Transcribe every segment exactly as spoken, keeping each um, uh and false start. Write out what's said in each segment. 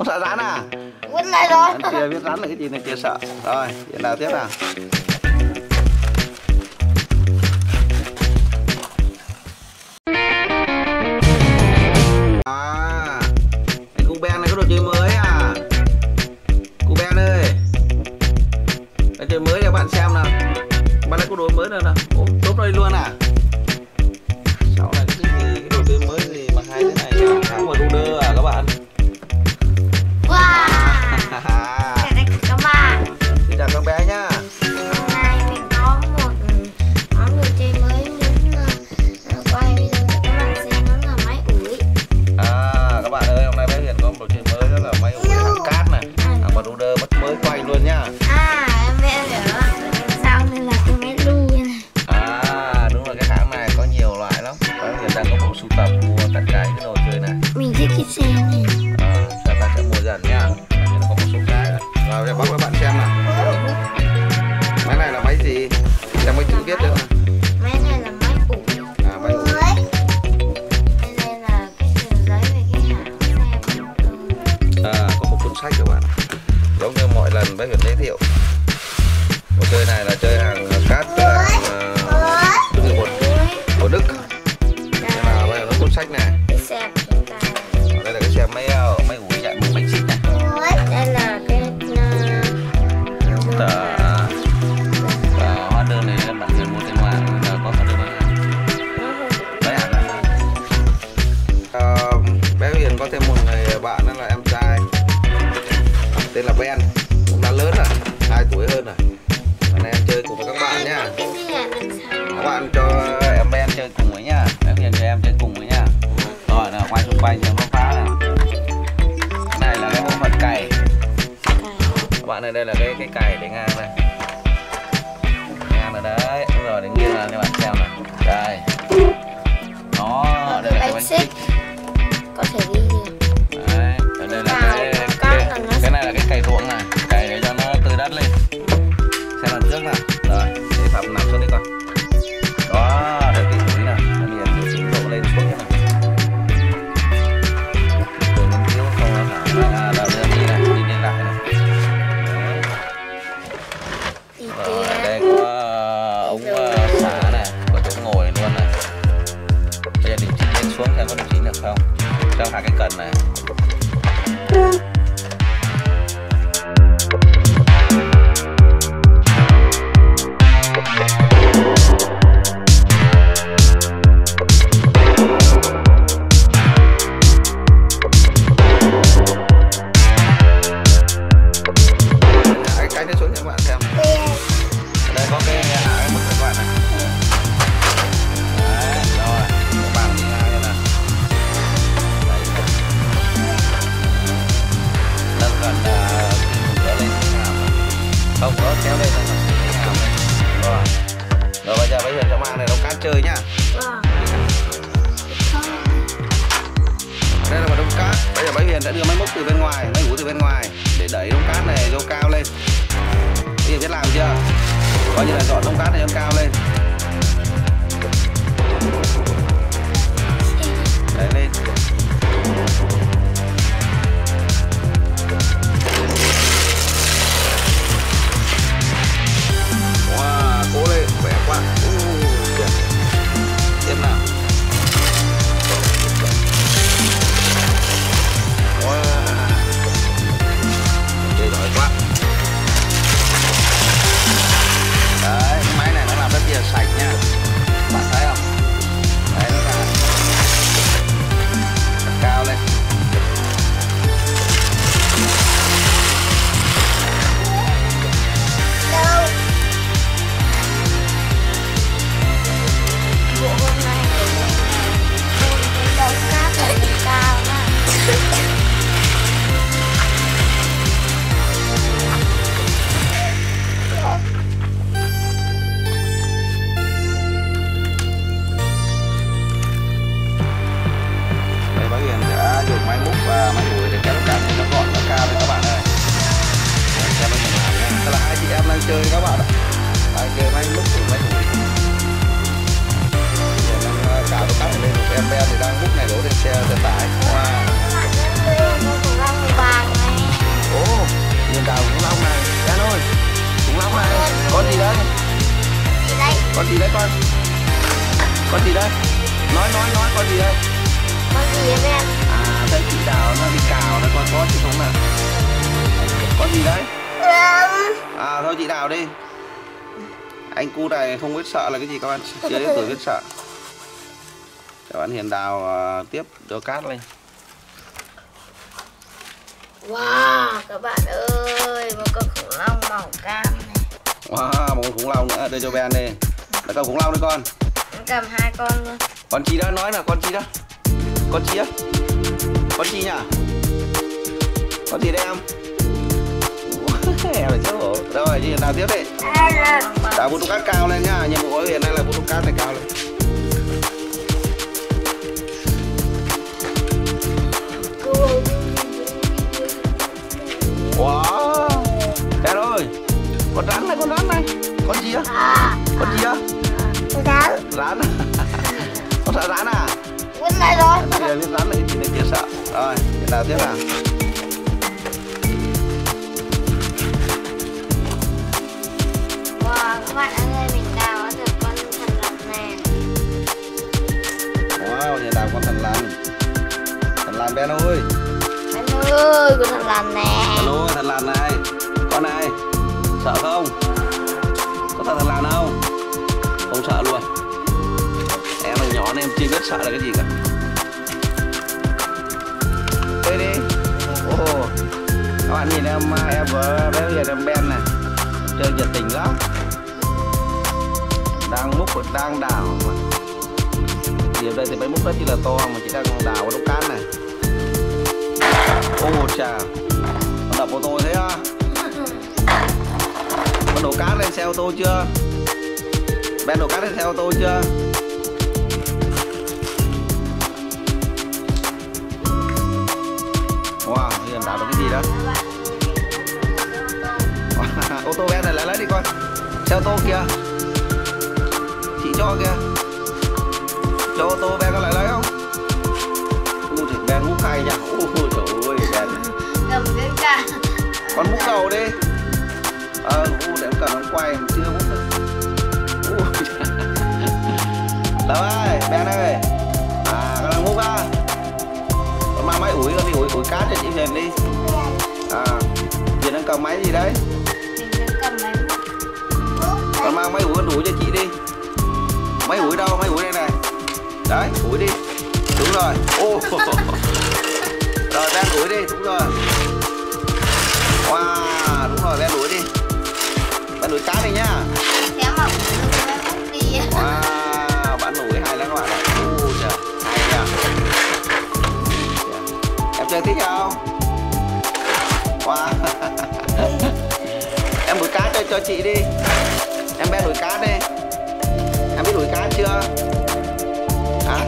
Không sợ rắn à? Biết này rồi. Anh kia biết rắn là cái gì này, kia sợ. Rồi, chuyện nào tiếp nào? À, anh cu Ben này có đồ chơi mới à? Cu Ben ơi, đồ chơi mới cho bạn xem nào. Bạn đã có đồ mới rồi nào? Ủa, tốt đây luôn à? Cháu này cái gì, cái đồ chơi mới gì mà hay thế này nhỉ? Khá là Buldoser à các bạn? Đây là cái cái cày để ngang này, ngang là đấy, đúng rồi, đứng nghiêng là các bạn xem này, đây, nó đây là cái bánh xích, có thể đi đấy, ở đây là cái cái, cái này là cái cày ruộng này, cày để cho nó từ đất lên, xem lần trước nào, rồi, để phạm nằm xuống đi con, đó, để cái túi này, nó liền từ xuống độ lên xuống như này. Cho hai cái cần này. Coi như là dọn đống cát này lên cao lên. Đấy lên. Wow, cố lên, khỏe quá. Tiếp nào. Wow. Chơi giỏi quá. Đấy, cái máy này nó làm rất là sạch nha. Bạn thấy không? Đấy, nó làm. Cao lên. gì đấy con? Con gì đấy? Nói nói nói con gì đấy? Con gì đấy em? À, đây chị Đào nó đi cào nó con có chứ không nào? Con gì đấy? À thôi chị Đào đi. Anh cu này không biết sợ là cái gì các bạn, chưa đến tuổi biết sợ. Các bạn Hiền đào tiếp đổ cát lên. Wow các bạn ơi, một con khủng long màu cam này. Wow, một con khủng long nữa, đây cho Ben đi. Đã cầm khủng long đấy con. Em cầm hai con luôn. Con chi đó nói là con chi đó. Con chi á? Con chi nhỉ? Con gì đây em? Hèo chứ bộ. Rồi Hiền đào tiếp đi. Đào bút cát cao lên nhá, nhiệm vụ của Hiền đây là bút cát này cao lên. Wow, em ơi, con rắn này, con rắn này, con gì á, con gì á, rắn, rắn, con sợ rắn à? Quên này rồi. Bây giờ biết rắn này thì mình chưa sợ. Rồi, thế nào tiếp nào? Wow, các bạn ơi, mình đào được con thần lằn này. Wow, nhà đào con thần lằn, thần lằn Ben ơi. Ơi, ừ, con thằng lằn nè. Alo, thằng lằn này. Con này, sợ không? Có thằng lằn không? Không sợ luôn. Em là nhỏ nên em chưa biết sợ là cái gì cả. Đây đi. Ồ, oh, các bạn nhìn em em với bé Hiền em Ben này, chơi nhiệt tình lắm. Đang múc và đang đào. Giờ đây thì bé múc rất là to mà chị đang còn đào đống cát này. Ô chà, con đập ô tô thế á? Con đổ cát lên xe ô tô chưa? Ben đổ cát lên xe ô tô chưa? Wow, Hiền đào được cái gì đó? Wow, ô tô Ben này lấy lấy đi coi. Xe ô tô kìa. Chị cho kìa. Cho ô tô Ben có lại lấy không? Ui, Ben hút hay nha. Ui, con múc đầu đi. Ờ, u để em cần nó quay em chưa múc được. Ui. Lắm ơi, Ben ơi. À, con đang múc ra. Con mang máy ủi, con đi ủi ủi cát cho chị Hiền đi. À, Hiền đang cầm máy gì đấy? Mình đang cầm máy múc. Con mang máy ủi con ủi cho chị đi. Máy ủi đâu? Máy ủi đây này. Đấy, ủi đi. Đúng rồi. Ô. Rồi Ben ủi đi, đúng rồi. Wow, đúng rồi, Ben đuổi đi. Ben đuổi cá đi nhá. Kéo mỏng, Ben múc đi. Wow, bạn đuổi hay lắm các bạn ạ. Ui trời, hay nhờ. Em chơi thích không? Wow. Em đuổi cá cho, cho chị đi. Em Ben đuổi cá đi. Em biết đuổi cá chưa? Hả?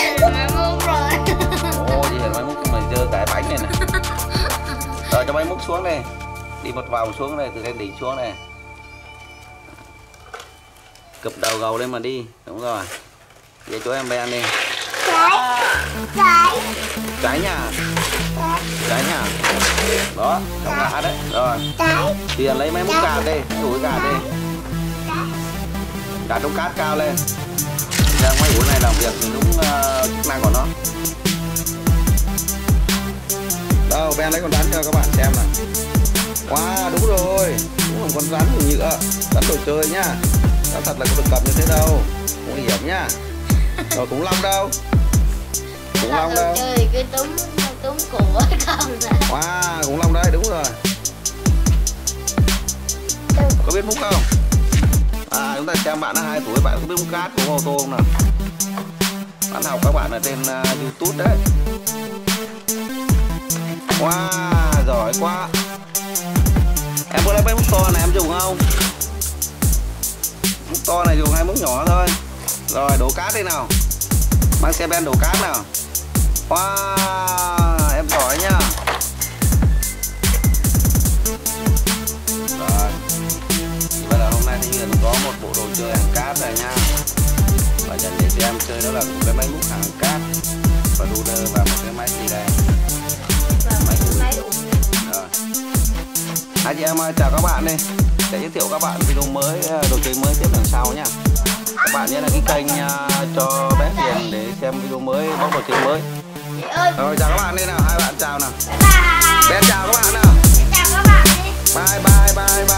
Rồi, tao đuổi múc rồi. Máy múc mà dơ cái bánh này nè. Rồi cho máy múc xuống này. Đi một vòng xuống này, từ lên đỉnh xuống này. Cụp đầu gầu lên mà đi. Đúng rồi. Về chỗ em Ben đi. Trái. Trái. Trái nhà. Trái nhà. Đó, không lạ đấy. Rồi. Trái. Thì lấy máy múc cạt đi, đuổi cạt đi. Cạt trong cát cao lên. Giờ máy ủi này làm việc đúng uh, chức năng của nó. Đâu, Ben lấy con rắn cho các bạn xem nào. Wow, đúng rồi. Đúng là con rắn của nhựa. Rắn đồ chơi nhá. Rắn thật là không được cầm như thế đâu. Nguy hiểm nhá. Rồi khủng long đâu? Khủng long đâu? Trời, cái túm, túm của con này. Wow, khủng long đấy, đúng rồi. Có biết múc không? À, chúng ta xem bạn đã hai tuổi, bạn có biết múc cát của ô tô không nào? Bạn học các bạn ở trên uh, YouTube đấy. Wow, giỏi quá. Em có lấy bánh múc to này em dùng không? Múc to này dùng hai múc nhỏ thôi. Rồi đổ cát đi nào. Mang xe Ben đổ cát nào. Wow, em giỏi nhá. Rồi. Bây giờ hôm nay thì Hiền có một bộ đồ chơi hàng cát rồi nha. Và nhận để cho em chơi đó là một cái máy múc hàng cát và Buldoser và một cái máy gì đây. Máy ủi. Rồi. À, chị em chào các bạn đây. Sẽ giới thiệu các bạn video mới, đồ chơi mới tiếp lần sau nhá. Các bạn nhớ đăng ký kênh cho bé Hiền để xem video mới, bóc đồ chơi mới. Rồi chào các bạn đây nào, hai bạn chào nào. Bé chào các bạn nào. Bye bye bye bye.